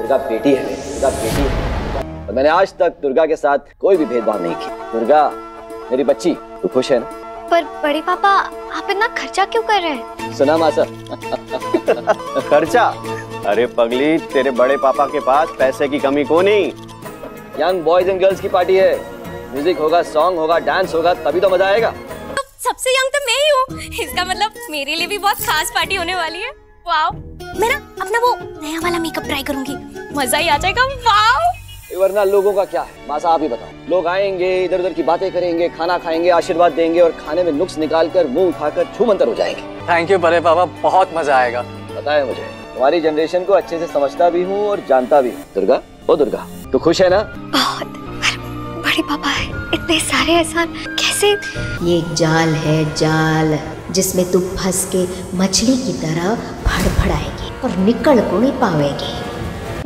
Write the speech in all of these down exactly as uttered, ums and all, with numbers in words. दुर्गा बेटी है, दुर्गा बेटी है। और मैंने आज तक दुर्गा के साथ कोई भी भेदभाव नहीं किया। दुर्गा मेरी बच्ची, तू खुश है ना? पर बड़े पापा आप इतना खर्चा क्यों कर रहे हैं? सुना मासा खर्चा? अरे पगली, तेरे बड़े पापा के पास पैसे की कमी को नहीं। यंग बॉयज एंड गर्ल्स की पार्टी है, म्यूजिक होगा, सॉन्ग होगा, डांस होगा, तभी तो मजा आएगा। सबसे यंग तो मैं ही हूँ, इसका मतलब मेरे लिए भी बहुत खास पार्टी होने वाली है। वाव, मैं ना अपना वो नया वाला मेकअप ट्राई करूंगी, मजा ही आ जाएगा। वाव, वरना लोगों का क्या है मासा, आप ही बताओ। लोग आएंगे, इधर उधर की बातें करेंगे, खाना खाएंगे, आशीर्वाद देंगे और खाने में नुक्स निकालकर मुंह उठाकर छू मंतर हो जाएंगे। थैंक यू बड़े पापा, बहुत मजा आएगा। पता है मुझे तुम्हारी जनरेशन को अच्छे से समझता भी हूँ और जानता भी हूँ। दुर्गा, ओ दुर्गा, तू खुश है ना? बहुत। बड़े पापा इतने सारे एहसान कैसे? ये एक जाल है, जाल जिसमें तू फंस के मछली की तरह फड़फड़ाएगी और निकल को नहीं पावेगी।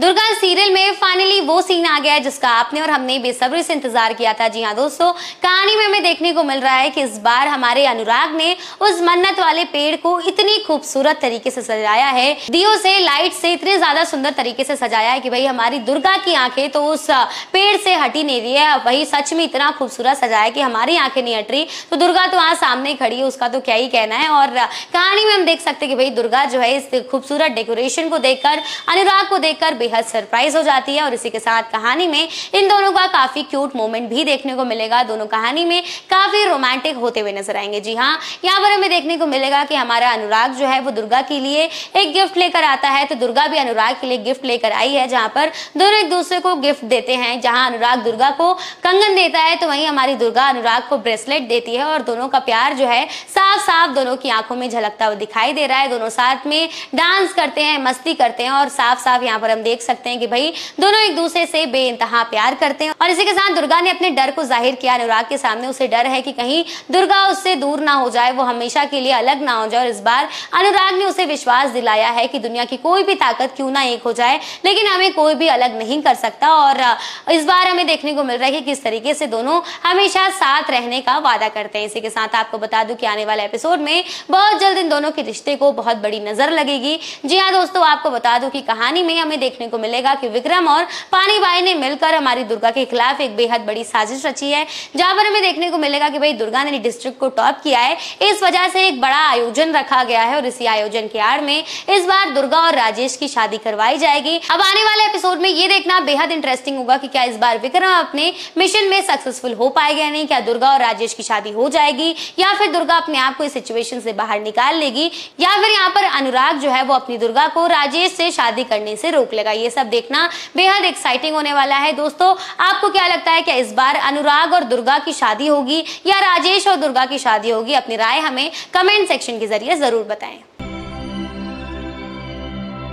दुर्गा सीरियल में फाइनली वो सीन आ गया है जिसका आपने और हमने बेसब्री से इंतजार किया था। जी हाँ दोस्तों, कहानी में हमें देखने को मिल रहा है कि इस बार हमारे अनुराग ने उस मन्नत वाले पेड़ को इतनी खूबसूरत तरीके से सजाया है, दियों से, लाइट से, इतने ज्यादा सुंदर तरीके से सजाया है कि भाई हमारी दुर्गा की आंखें तो उस पेड़ से हटी नहीं रही है। वही सच में इतना खूबसूरत सजाया कि हमारी आंखें नहीं हट रही। तो दुर्गा तो वहाँ सामने खड़ी है, उसका तो क्या ही कहना है। और कहानी में हम देख सकते कि भाई दुर्गा जो है इस खूबसूरत डेकोरेशन को देखकर, अनुराग को देखकर बेहद सरप्राइज हो जाती है। और इसी के साथ कहानी में इन दोनों का काफी क्यूट मोमेंट भी देखने को मिलेगा। दोनों कहानी में काफी रोमांटिक होते हुए नजर आएंगे। जी हाँ, यहाँ पर हमें देखने को मिलेगा कि हमारा अनुराग जो है वो दुर्गा के लिए एक गिफ्ट लेकर आता है, तो दुर्गा भी अनुराग के लिए गिफ्ट लेकर आई है, जहाँ पर दोनों एक दूसरे को गिफ्ट देते हैं। जहाँ अनुराग दुर्गा को कंगन देता है, तो वहीं हमारी दुर्गा अनुराग को ब्रेसलेट देती है। और दोनों का प्यार जो है साफ साफ दोनों की आंखों में झलकता हुआ दिखाई दे रहा है। दोनों साथ में डांस करते हैं, मस्ती करते हैं और साफ साफ यहाँ पर हम देख सकते हैं कि भाई दोनों एक दूसरे से बेइंतहा प्यार करते हैं। और इसी के साथ दुर्गा ने अपने डर को जाहिर किया अनुराग के सामने। उसे डर है कि कहीं दुर्गा उससे दूर ना हो जाए, वो हमेशा के लिए अलग ना हो जाए। और इस बार अनुराग ने उसे विश्वास दिलाया है कि दुनिया की कोई भी ताकत क्यों ना एक हो जाए, लेकिन हमें कोई भी अलग नहीं कर सकता। और इस बार हमें देखने को मिल रहा है कि किस तरीके से दोनों हमेशा साथ रहने का वादा करते हैं। इसी के साथ आपको बता दूं कि आने वाले एपिसोड में बहुत जल्द इन दोनों के रिश्ते को बहुत बड़ी नजर लगेगी। जी हाँ दोस्तों, आपको बता दूं कि कहानी में हमें देखने को मिलेगा कि विक्रम और पानी भाई ने मिलकर हमारी दुर्गा के खिलाफ एक बेहद बड़ी साजिश रची है, जहां पर हमें देखने को मिलेगा कि भाई दुर्गा ने डिस्ट्रिक्ट को टॉप किया है, इस वजह से एक बड़ा आयोजन रखा गया है। और इसी आयोजन के आड़ में इस बार दुर्गा और राजेश की शादी करवाई जाएगी। अब आने वाले एपिसोड में ये देखना बेहद इंटरेस्टिंग होगा कि क्या इस बार विक्रम अपने मिशन में सक्सेसफुल हो पाएगा नहीं, क्या दुर्गा और राजेश की शादी हो जाएगी या फिर दुर्गा अपने आप को इस सिचुएशन से बाहर निकाल लेगी, या फिर यहाँ पर अनुराग जो है वो अपनी दुर्गा को राजेश से शादी करने से रोक लेगा। ये सब देखना बेहद एक्साइटिंग होने वाला है। दोस्तों आपको क्या लगता है, क्या इस बार अनुराग और दुर्गा की शादी होगी या राजेश और दुर्गा की शादी होगी? अपनी राय हमें कमेंट सेक्शन के जरिए जरूर बताएं।